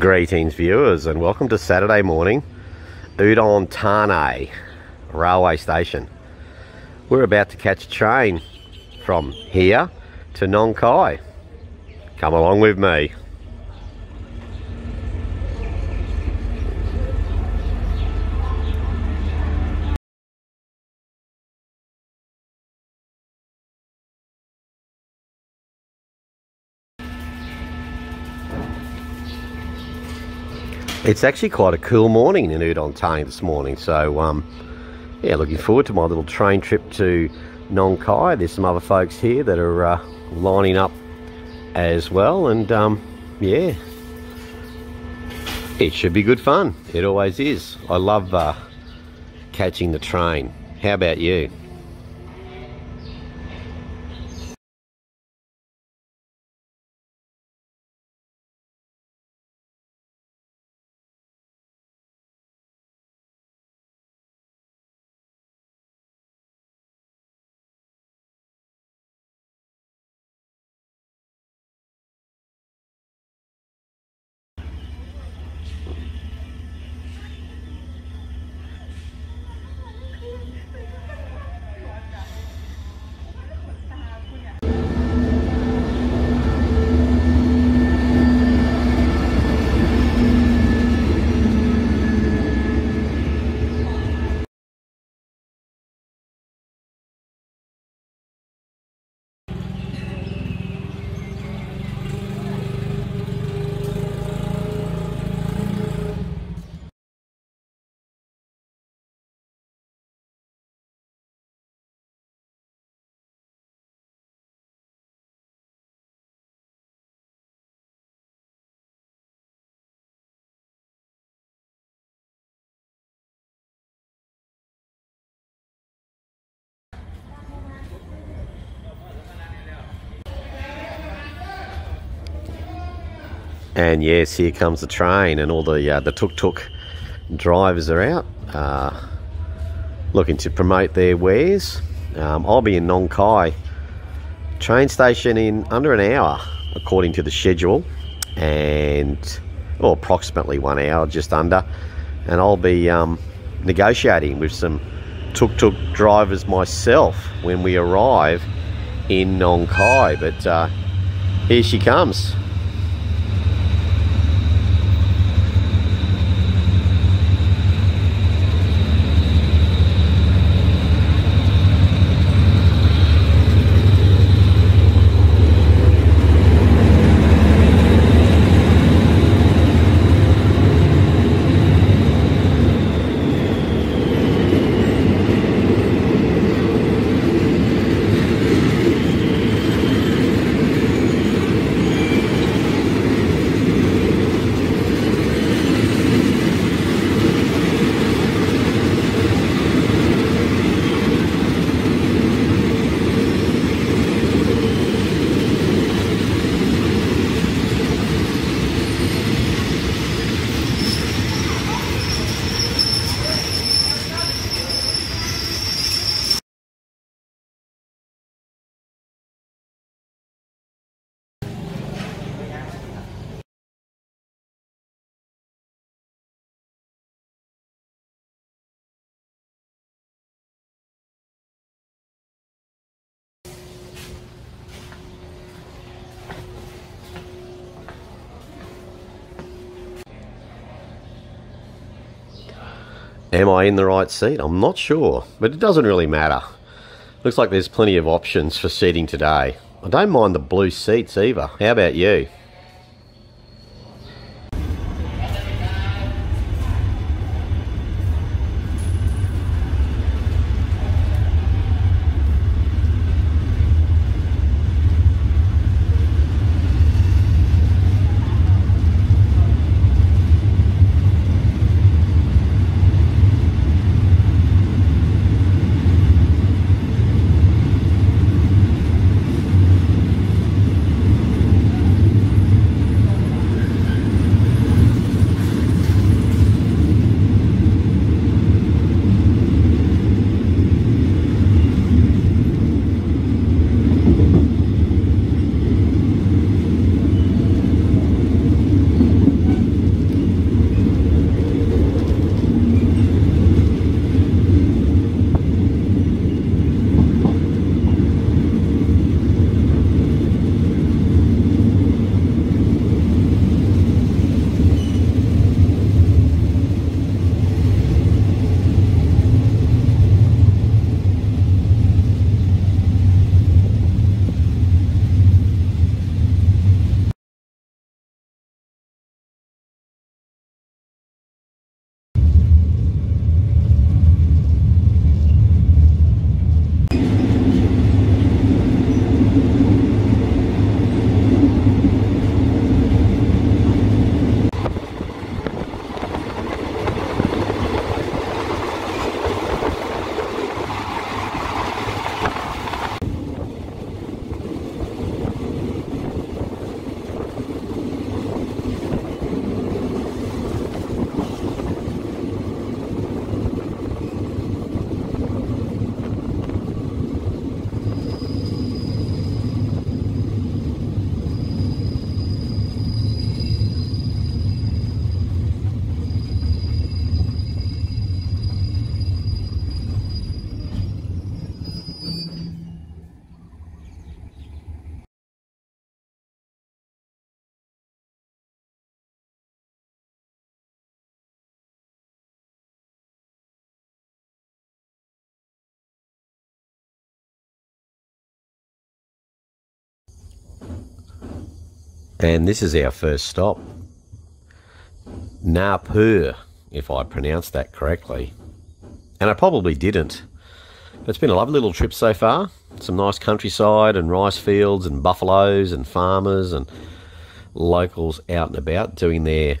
Greetings viewers and welcome to Saturday morning, Udon Thani railway station. We're about to catch a train from here to Nong Khai. Come along with me. It's actually quite a cool morning in Udon Thani this morning, so yeah, looking forward to my little train trip to Nong Khai. There's some other folks here that are lining up as well, and yeah, it should be good fun. It always is. I love catching the train. How about you? And yes, here comes the train, and all the tuk-tuk drivers are out looking to promote their wares. I'll be in Nong Khai train station in under an hour, according to the schedule, and well, approximately 1 hour, just under. And I'll be negotiating with some tuk-tuk drivers myself when we arrive in Nong Khai. But here she comes. Am I in the right seat? I'm not sure, but it doesn't really matter. Looks like there's plenty of options for seating today. I don't mind the blue seats either. How about you? And this is our first stop. Napur, if I pronounced that correctly. And I probably didn't. But it's been a lovely little trip so far. Some nice countryside and rice fields and buffaloes and farmers and locals out and about doing their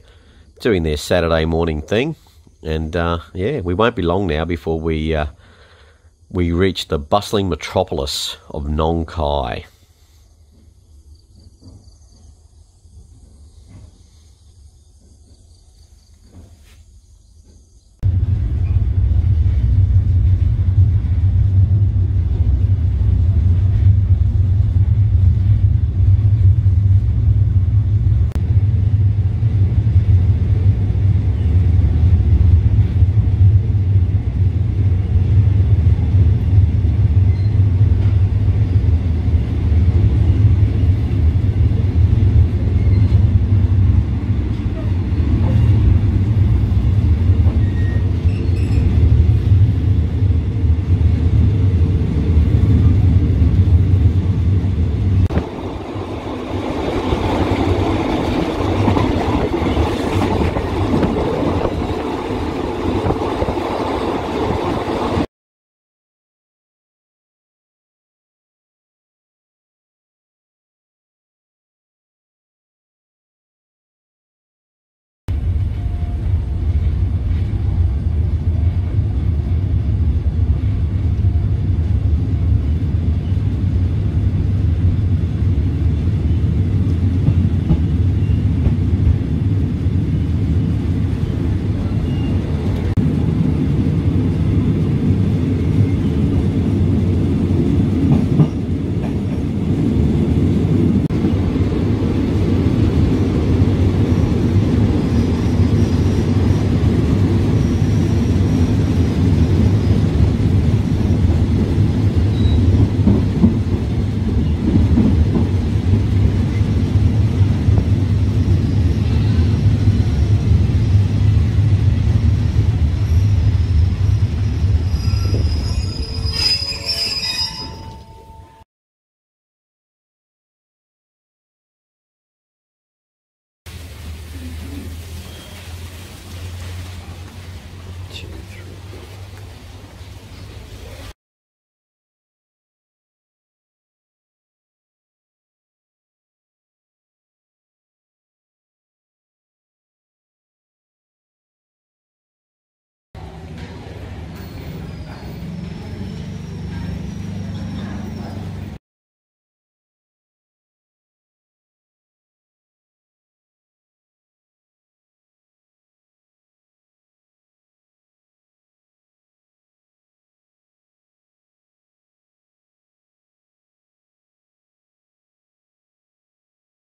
Saturday morning thing. And yeah, we won't be long now before we reach the bustling metropolis of Nong Khai.